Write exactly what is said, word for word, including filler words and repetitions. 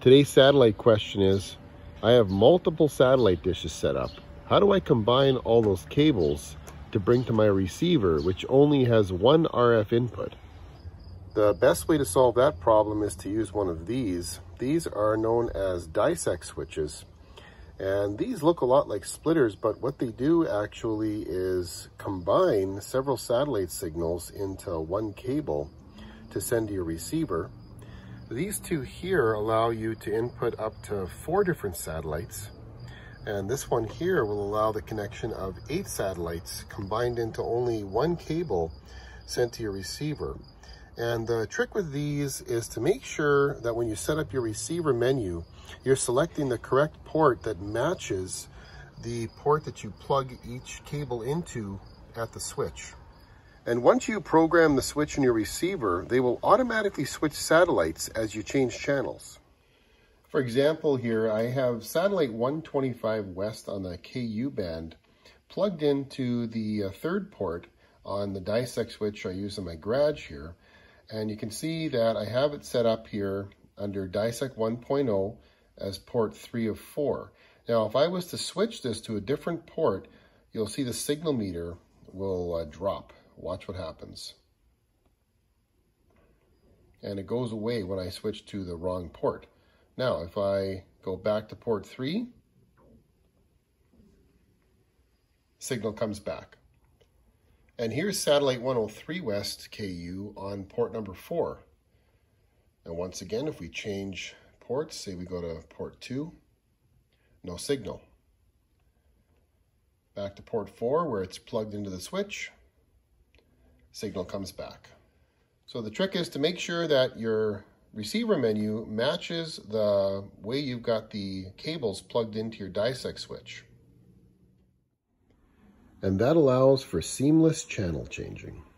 Today's satellite question is, I have multiple satellite dishes set up. How do I combine all those cables to bring to my receiver, which only has one R F input? The best way to solve that problem is to use one of these. These are known as DiSEqC switches. And these look a lot like splitters, but what they do actually is combine several satellite signals into one cable to send to your receiver. These two here allow you to input up to four different satellites. And this one here will allow the connection of eight satellites combined into only one cable sent to your receiver. And the trick with these is to make sure that when you set up your receiver menu, you're selecting the correct port that matches the port that you plug each cable into at the switch. And once you program the switch in your receiver, they will automatically switch satellites as you change channels. For example, here I have satellite one twenty-five West on the K U band plugged into the third port on the DiSEqC switch I use in my garage here. And you can see that I have it set up here under DiSEqC one point oh as port three of four. Now, if I was to switch this to a different port, you'll see the signal meter will uh, drop. Watch what happens. And it goes away when I switch to the wrong port. Now, if I go back to port three, signal comes back. And here's satellite one oh three West K U on port number four. And once again, if we change ports, say we go to port two, no signal. Back to port four where it's plugged into the switch, signal comes back. So the trick is to make sure that your receiver menu matches the way you've got the cables plugged into your DiSEqC switch. And that allows for seamless channel changing.